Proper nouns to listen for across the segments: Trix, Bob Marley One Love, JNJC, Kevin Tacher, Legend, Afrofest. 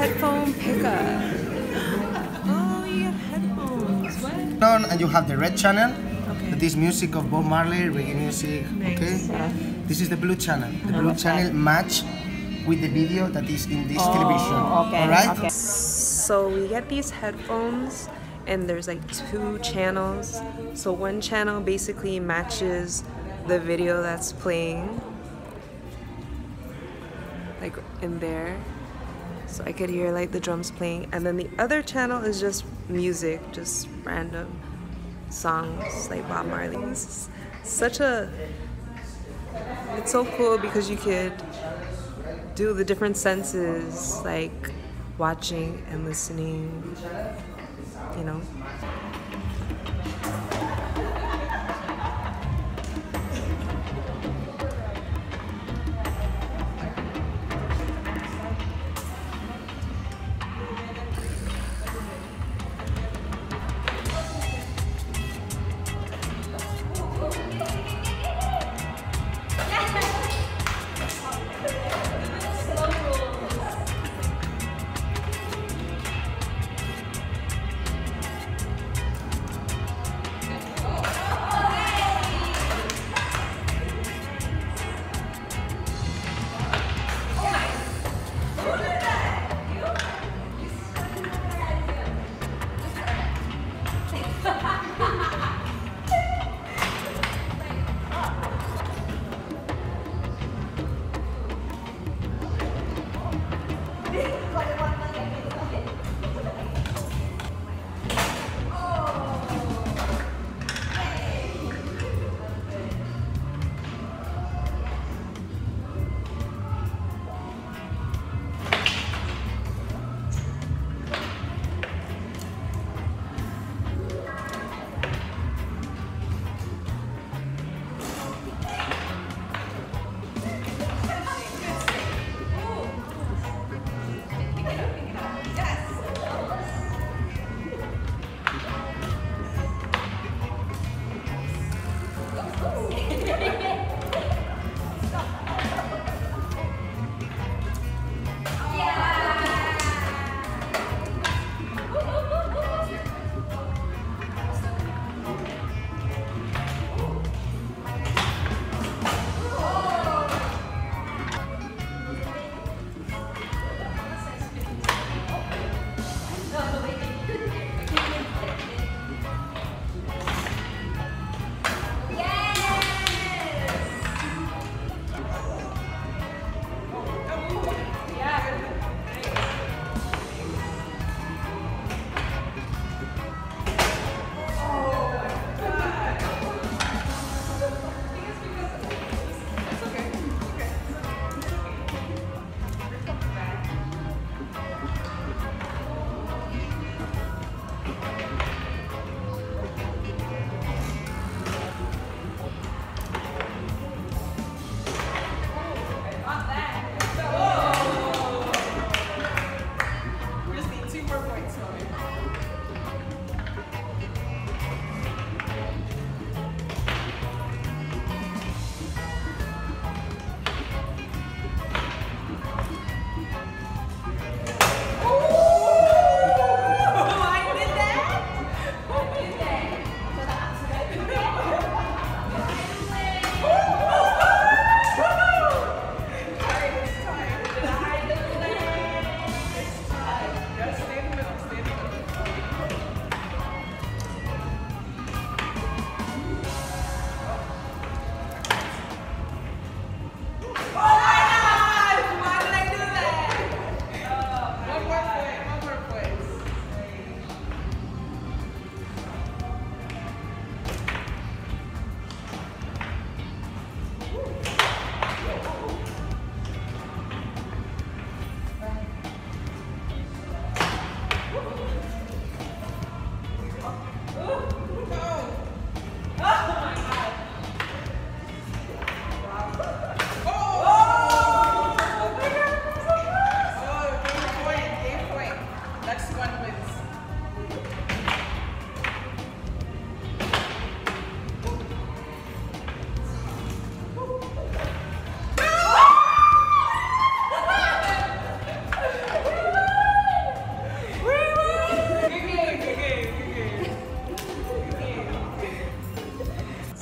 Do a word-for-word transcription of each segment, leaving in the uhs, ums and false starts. Headphone pickup. Oh, you have headphones. What? And you have the red channel. Okay. That is music of Bob Marley, reggae music. Nice. Okay. Yeah. This is the blue channel. The blue okay. channel match with the video that is in this oh, television. Okay. All right. Okay. So we get these headphones, and there's like two channels. So one channel basically matches the video that's playing, like in there. So I could hear like the drums playing, and then the other channel is just music, just random songs like Bob Marley. It's such a, it's so cool because you could do the different senses, like watching and listening, you know.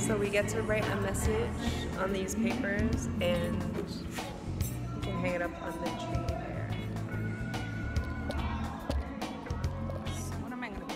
So we get to write a message on these papers and you can hang it up on the tree there. So what am I going to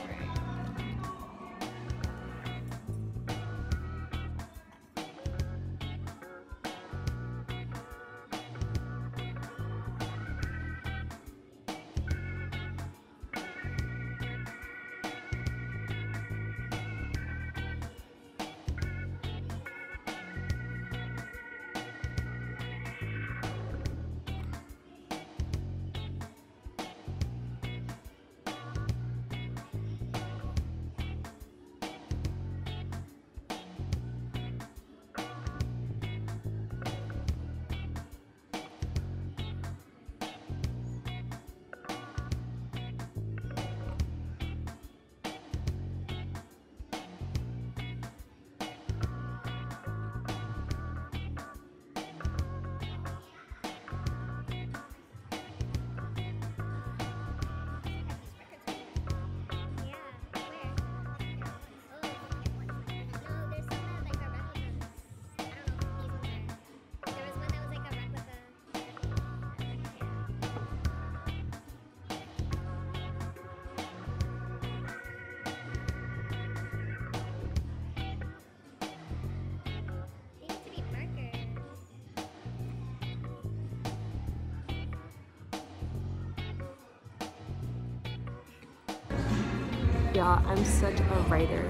Y'all, I'm such a writer.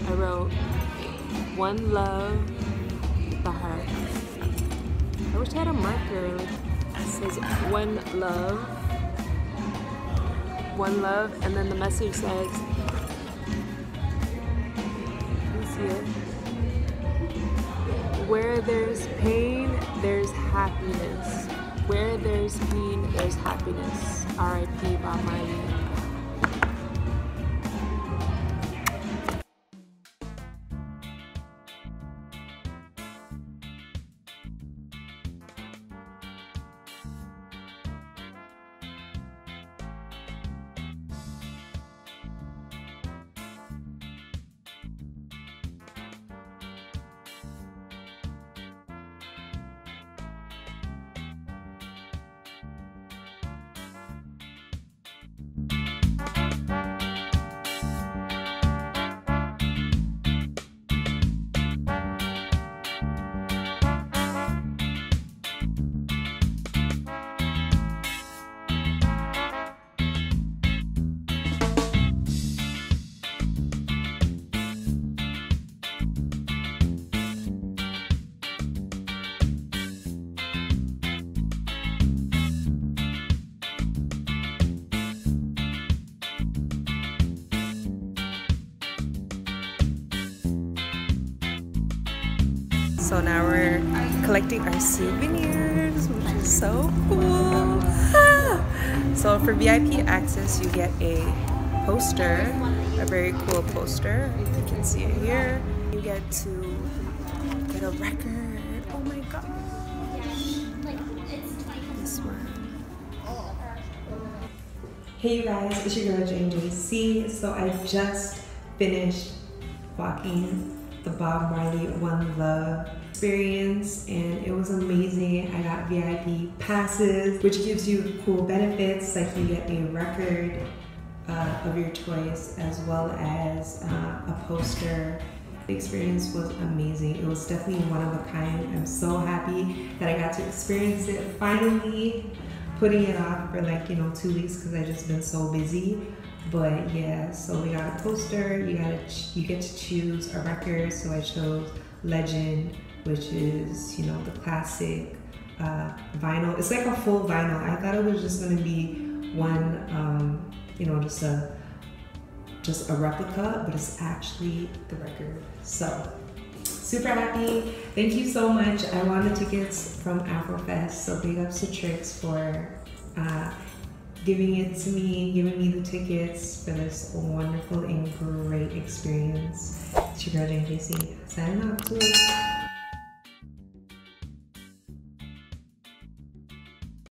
I wrote One Love by her. I wish I had a marker. It says One Love. One Love, and then the message says, you see it? Where there's pain, there's happiness. Where there's pain, there's happiness. R I P Bob Marley. So now we're collecting our souvenirs, which is so cool. Ah! So for V I P access, you get a poster, a very cool poster. You can see it here. You get to get a record. Oh my god! This one. Hey you guys, it's your girl J N J C. So I just finished walking the Bob Marley One Love experience, and it was amazing. I got V I P passes, which gives you cool benefits, like you get a record uh, of your choice as well as uh, a poster. The experience was amazing. It was definitely one of a kind. I'm so happy that I got to experience it finally, putting it off for like, you know, two weeks because I've just been so busy. But yeah, so we got a poster, you gotta you get to choose a record, so I chose Legend, which is, you know, the classic uh, vinyl. It's like a full vinyl. I thought it was just gonna be one, um, you know, just a, just a replica, but it's actually the record. So, super happy. Thank you so much. I won the tickets from Afrofest, so big ups to Trix for uh, giving it to me, giving me the tickets for this wonderful and great experience. It's your girl J N J C, signing off.